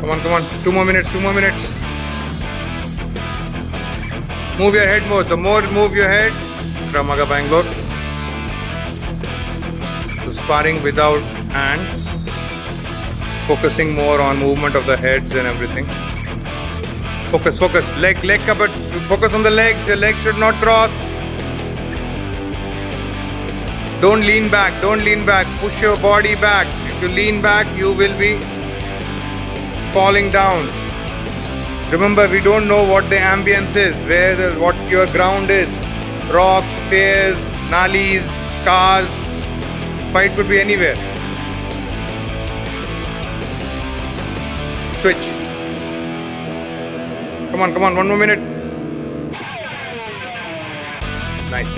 Come on, come on. 2 more minutes, 2 more minutes. Move your head more. The more move your head. Krav Maga Bangalore. So sparring without hands. Focusing more on movement of the heads and everything. Focus, focus. Leg, leg, but focus on the legs. The legs should not cross. Don't lean back. Don't lean back. Push your body back. If you lean back, you will be falling down. Remember, we don't know what the ambience is, what your ground is. Rocks, stairs, nalis, cars. Fight could be anywhere. Switch. Come on, come on. 1 more minute. Nice.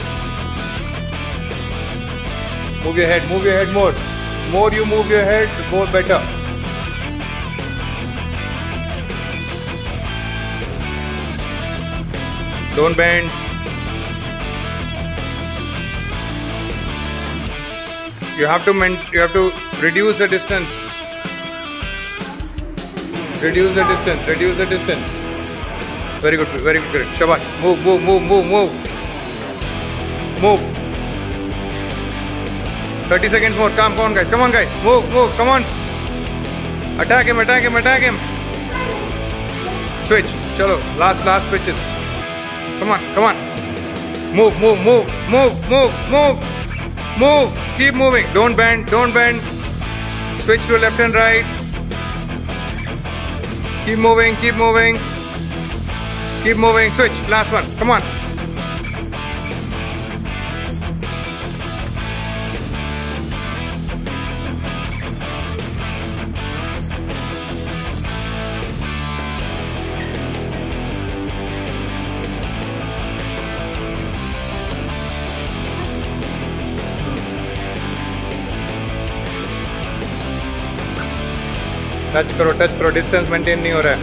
Move your head. Move your head more. The more you move your head, the more better. Don't bend. You have to reduce the distance. Reduce the distance. Reduce the distance. Very good. Very good. Shabash. Move. Move. Move. Move. Move. Move. 30 seconds more. Come on, guys. Come on, guys. Move. Move. Come on. Attack him. Attack him. Attack him. Switch. Chalo. Last switches. Come on, come on. Move, move, move, move, move, move, move. Keep moving. Don't bend, don't bend. Switch to left and right. Keep moving, keep moving. Keep moving. Switch. Last one. Come on. Touch करो distance maintain नहीं हो रहा है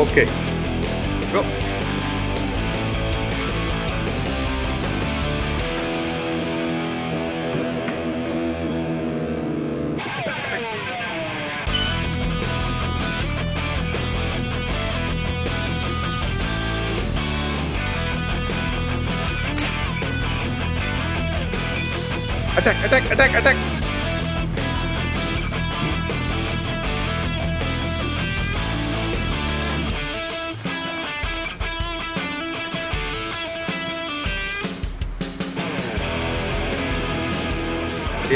okay go attack attack attack attack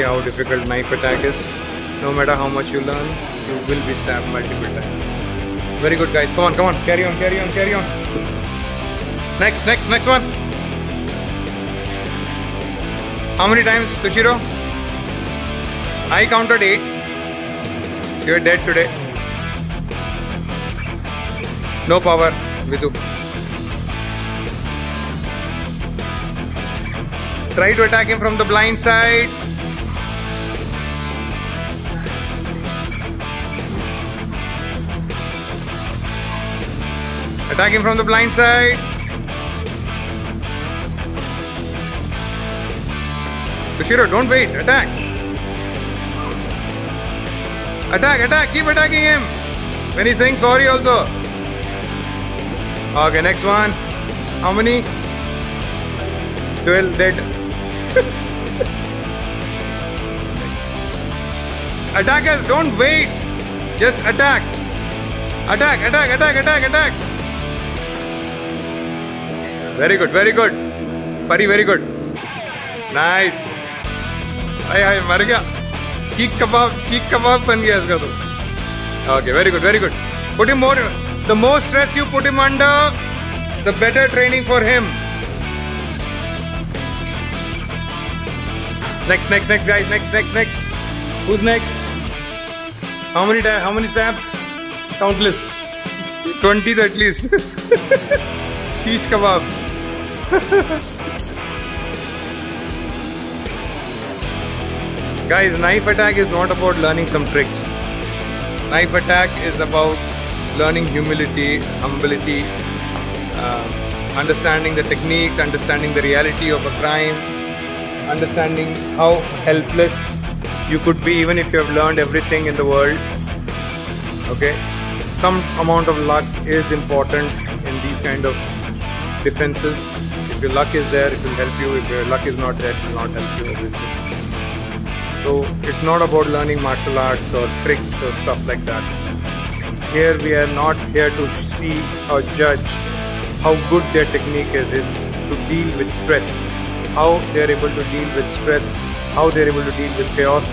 How difficult knife attack is. No matter how much you learn, you will be stabbed multiple times. Very good, guys. Come on, come on. Carry on, carry on, carry on. Next one. How many times, Toshiro? I counted 8. So you're dead today. No power, Vidhu. Try to attack him from the blind side. Attack him from the blind side. Toshiro, don't wait. Attack. Attack, attack. Keep attacking him. When he's saying sorry also. Okay, next one. How many? 12 dead. Attackers, don't wait. Just attack. Attack, attack, attack, attack, attack. Very good, very good. Pari, very good. Nice. Hey, hey, mar gaya. Sheekh kebab ban gaya iska to. Okay, very good, very good. Put him more. The more stress you put him under, the better training for him. Next, guys. Next. Who's next? How many stamps? Countless. 20 at least. Sheesh kebab. Guys, knife attack is not about learning some tricks. Knife attack is about learning humility, humility, understanding the techniques, understanding the reality of a crime, understanding how helpless you could be, even if you have learned everything in the world. Okay, some amount of luck is important in these kind of defenses. If your luck is there, it will help you. If your luck is not there, it will not help you, obviously. So it's not about learning martial arts or tricks or stuff like that. Here we are not here to see or judge how good their technique is to deal with stress, how they are able to deal with stress, how they are able to deal with chaos,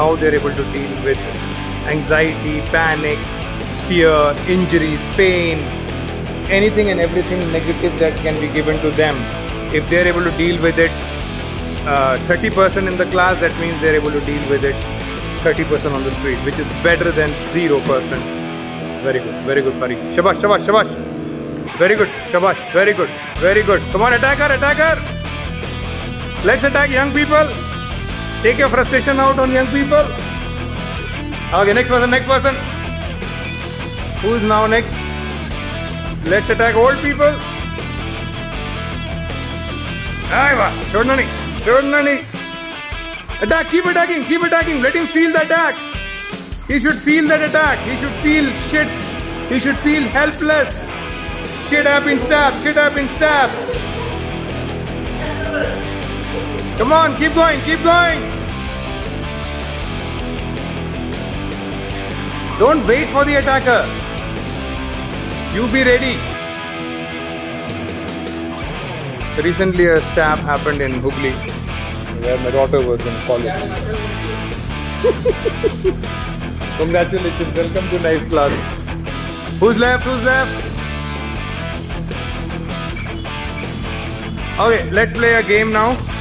how they are able to deal with anxiety, panic, fear, injuries, pain, anything and everything negative that can be given to them. If they are able to deal with it 30% in the class, that means they are able to deal with it 30% on the street, which is better than 0%. Very good, Pari. Shabash, shabash, shabash. Very good, shabash, very good, very good. Come on, attacker, attacker. Let's attack young people. Take your frustration out on young people. Okay, next person, next person. Who's now next? Let's attack old people. Aiva, Shornani, Shornani. Attack, keep attacking, keep attacking. Let him feel the attack. He should feel that attack. He should feel shit. He should feel helpless. Sit up and stab, sit up and stab. Come on, keep going, keep going. Don't wait for the attacker. You be ready. Recently a stab happened in Hubballi, where my daughter was in college. Congratulations, welcome to nice class. Who's left, who's left? Okay, let's play a game now.